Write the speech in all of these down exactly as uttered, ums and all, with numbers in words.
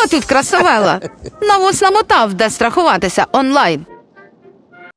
Що тут красавела? Навусному та вдасть страхуватися онлайн.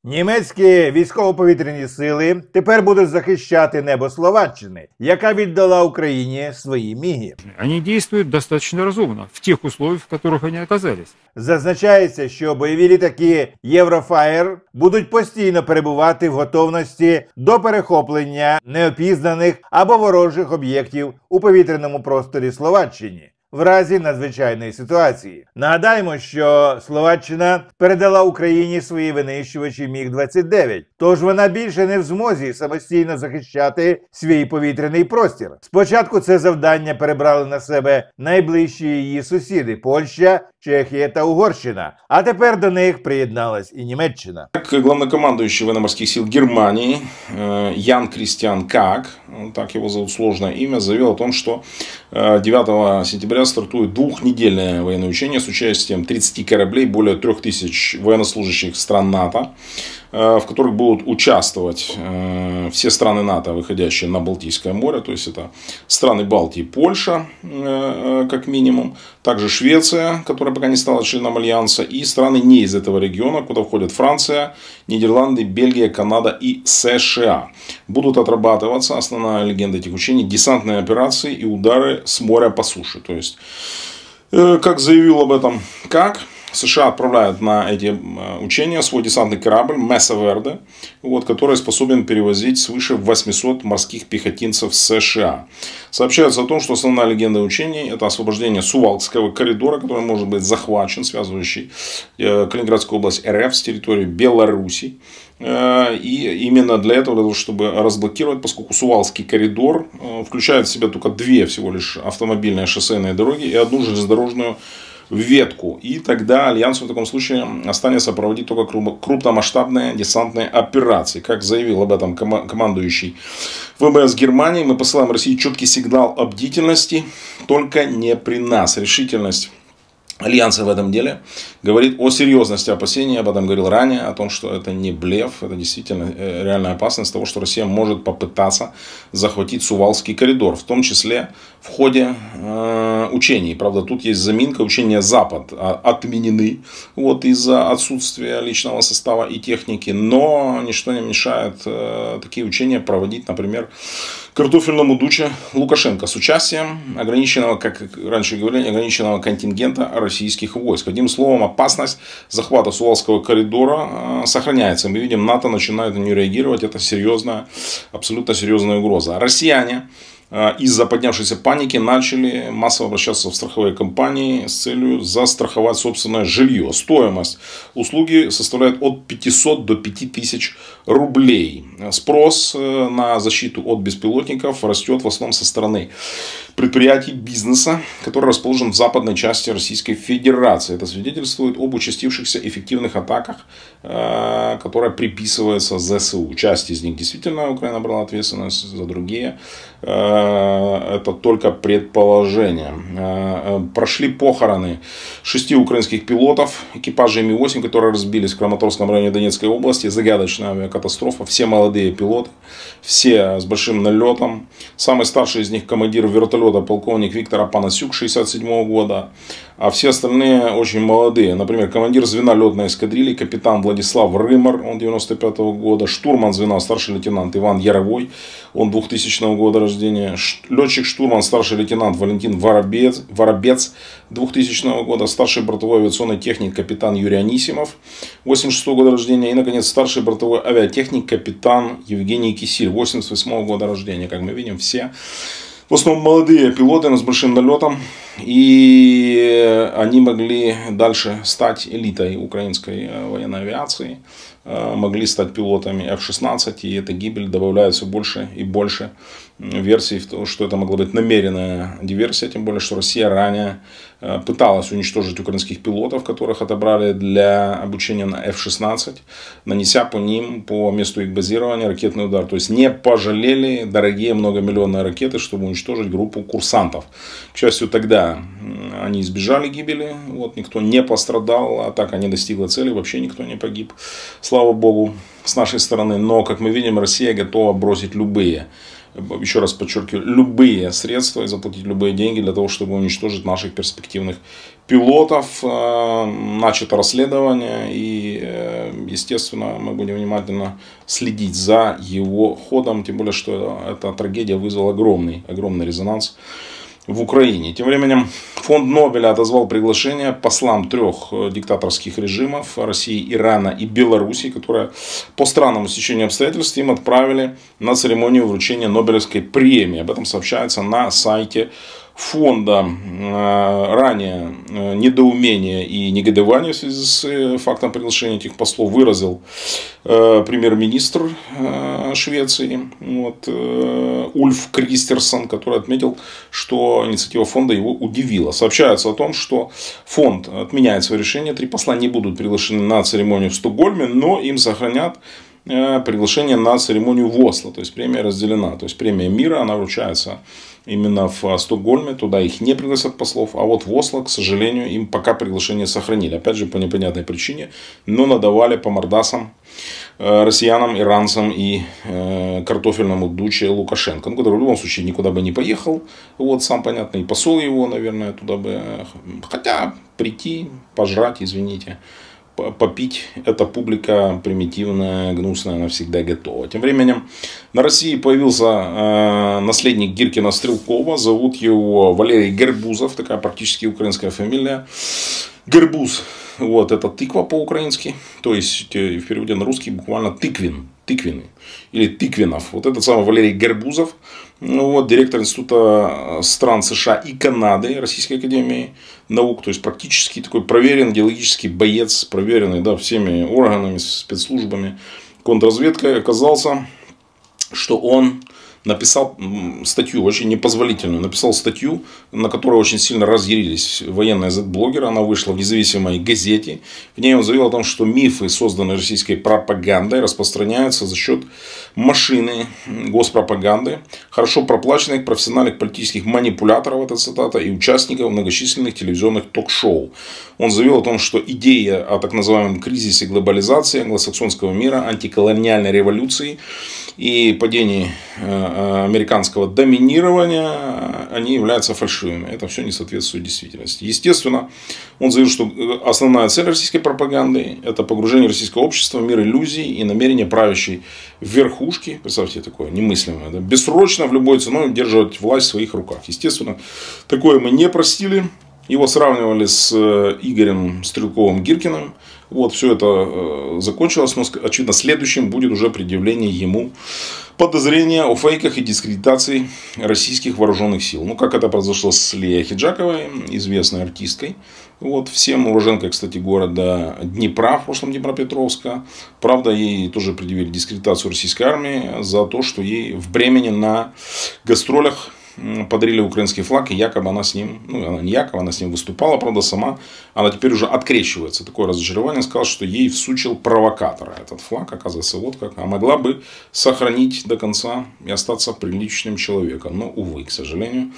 Німецькі військово-повітряні сили тепер будуть захищати небо Словаччини, яка віддала Україні свої міги. Вони діють достатньо розумно в тих умовах, в яких вони оказались. Зазначається, що бойові літаки Eurofighter будуть постійно перебувати в готовності до перехоплення неопізнаних або ворожих об'єктів у повітряному просторі Словаччини в разі надзвичайної ситуації. Нагадаємо, що Словаччина передала Україні свої винищувачі міг двадцять дев'ять, тож вона більше не в змозі самостійно захищати свій повітряний простір. Спочатку це завдання перебрали на себе найближчі її сусіди – Польща, Чехия та Угорщина. А теперь до них приєдналась и Німеччина. Как главнокомандующий военно-морских сил Германии Ян Кристиан Как, так его зовут, сложное имя, заявил о том, что девятого сентября стартует двухнедельное военное учение с участием тридцати кораблей, более трёх тысяч военнослужащих стран НАТО, в которых будут участвовать все страны НАТО, выходящие на Балтийское море, то есть это страны Балтии, Польша, как минимум, также Швеция, которая пока не стала членом Альянса, и страны не из этого региона, куда входят Франция, Нидерланды, Бельгия, Канада и США. Будут отрабатываться, основная легенда этих учений, десантные операции и удары с моря по суше. То есть, как заявил об этом Как, США отправляют на эти учения свой десантный корабль «Месса Верде», вот, который способен перевозить свыше восьмисот морских пехотинцев США. Сообщается о том, что основная легенда учений – это освобождение Сувалкского коридора, который может быть захвачен, связывающий Калининградскую область РФ с территорией Беларуси. И именно для этого, для того, чтобы разблокировать, поскольку Сувалкский коридор включает в себя только две всего лишь автомобильные шоссейные дороги и одну железнодорожную ветку. И тогда Альянсу в таком случае останется проводить только крупномасштабные десантные операции. Как заявил об этом командующий ВМС Германии, мы посылаем России четкий сигнал о бдительности, только не при нас. Решительность Альянса в этом деле говорит о серьезности опасений, об этом говорил ранее, о том, что это не блеф, это действительно реальная опасность того, что Россия может попытаться захватить Сувалкский коридор, в том числе в ходе э, учений. Правда, тут есть заминка, учения «Запад» отменены вот, из-за отсутствия личного состава и техники, но ничто не мешает э, такие учения проводить, например, в картофельном дуче Лукашенко с участием ограниченного, как раньше говорили, ограниченного контингента российских войск. Одним словом, опасность захвата Сувалкского коридора сохраняется. Мы видим, НАТО начинает на нее реагировать. Это серьезная, абсолютно серьезная угроза. Россияне из-за поднявшейся паники начали массово обращаться в страховые компании с целью застраховать собственное жилье. Стоимость услуги составляет от пятисот до пяти тысяч рублей. Спрос на защиту от беспилотников растет в основном со стороны предприятий бизнеса, который расположен в западной части Российской Федерации. Это свидетельствует об участившихся эффективных атаках, которые приписываются ЗСУ. Часть из них действительно Украина брала ответственность, за другие это только предположение. Прошли похороны шести украинских пилотов экипажа Ми восемь, которые разбились в Краматорском районе Донецкой области. Загадочная авиакатастрофа. Все молодые пилоты, все с большим налетом. Самый старший из них командир вертолета полковник Виктор Апанасюк шестьдесят седьмого года. А все остальные очень молодые. Например, командир звена летной эскадрильи капитан Владислав Рымар, он девяносто пятого года. Штурман звена старший лейтенант Иван Яровой, он двухтысячного года рождения. Летчик-штурман, старший лейтенант Валентин Воробец, Воробец двухтысячного года, старший бортовой авиационный техник капитан Юрий Анисимов восемьдесят шестого года рождения и, наконец, старший бортовой авиатехник капитан Евгений Кисиль восемьдесят восьмого года рождения. Как мы видим, все в основном молодые пилоты, но с большим налетом, и они могли дальше стать элитой украинской военной авиации, могли стать пилотами эф шестнадцать, и эта гибель добавляет все больше и больше версий в то, что это могла быть намеренная диверсия, тем более, что Россия ранее пыталась уничтожить украинских пилотов, которых отобрали для обучения на эф шестнадцать, нанеся по ним, по месту их базирования, ракетный удар. То есть, не пожалели дорогие многомиллионные ракеты, чтобы уничтожить группу курсантов. К счастью, тогда они избежали гибели, вот, никто не пострадал, атака не достигла цели, вообще никто не погиб, слава богу, с нашей стороны. Но, как мы видим, Россия готова бросить любые еще раз подчеркиваю, любые средства и заплатить любые деньги для того, чтобы уничтожить наших перспективных пилотов. Начато расследование, и, естественно, мы будем внимательно следить за его ходом, тем более, что эта трагедия вызвала огромный, огромный резонанс в Украине. Тем временем фонд Нобеля отозвал приглашение послам трех диктаторских режимов — России, Ирана и Белоруссии, которые по странному стечению обстоятельств им отправили на церемонию вручения Нобелевской премии. Об этом сообщается на сайте фонда. Ранее недоумение и негодование в связи с фактом приглашения этих послов выразил премьер-министр Швеции вот, Ульф Кристерсон, который отметил, что инициатива фонда его удивила. Сообщается о том, что фонд отменяет свое решение. Три посла не будут приглашены на церемонию в Стокгольме, но им сохранят приглашение на церемонию в Осло. То есть премия разделена. То есть премия мира, она вручается именно в Стокгольме, туда их не пригласят послов. А вот в Осло, к сожалению, им пока приглашение сохранили. Опять же, по непонятной причине. Но надавали по мордасам россиянам, иранцам и картофельному дуче Лукашенко, который в любом случае никуда бы не поехал. Вот сам понятно. И посол его, наверное, туда бы... Хотя прийти, пожрать, извините, попить — эта публика примитивная, гнусная, она всегда готова. Тем временем на России появился э, наследник Гиркина-Стрелкова. Зовут его Валерий Гербузов. Такая практически украинская фамилия. Гербуз — вот это тыква по-украински. То есть в переводе на русский буквально тыквин. Тыквины. Или тыквинов. Вот этот самый Валерий Гербузов. Ну, вот, директор Института стран США и Канады Российской академии наук. То есть практически такой проверенный идеологический боец, проверенный, да, всеми органами, спецслужбами, контрразведкой. Оказался, что он написал статью очень непозволительную. Написал статью, на которой очень сильно разъярились военные зет-блогеры. Она вышла в независимой газете. В ней он заявил о том, что мифы, созданные российской пропагандой, распространяются за счет машины госпропаганды, хорошо проплаченных профессиональных политических манипуляторов, это цитата, и участников многочисленных телевизионных ток-шоу. Он заявил о том, что идея о так называемом кризисе глобализации, англосаксонского мира, антиколониальной революции и падении американского доминирования, они являются фальшивыми. Это все не соответствует действительности. Естественно, он заявил, что основная цель российской пропаганды — это погружение российского общества в мир иллюзий и намерение правящей верхушки, представьте, такое немыслимое, да, бессрочно в любой ценой удерживать власть в своих руках. Естественно, такое мы не простили. Его сравнивали с Игорем Стрелковым Гиркиным. Вот, все это закончилось, но, очевидно, следующим будет уже предъявление ему подозрения о фейках и дискредитации российских вооруженных сил. Ну, как это произошло с Лией Ахеджаковой, известной артисткой. Вот, всем уроженкой, кстати, города Днепра, в прошлом Днепропетровска. Правда, ей тоже предъявили дискредитацию российской армии за то, что ей в Бремене на гастролях подарили украинский флаг, и якобы она с ним, ну, она не якобы, она с ним выступала, правда, сама, она теперь уже открещивается. Такое разочарование, сказала, что ей всучил провокатора этот флаг, оказывается, вот как. А могла бы сохранить до конца и остаться приличным человеком, но, увы, к сожалению.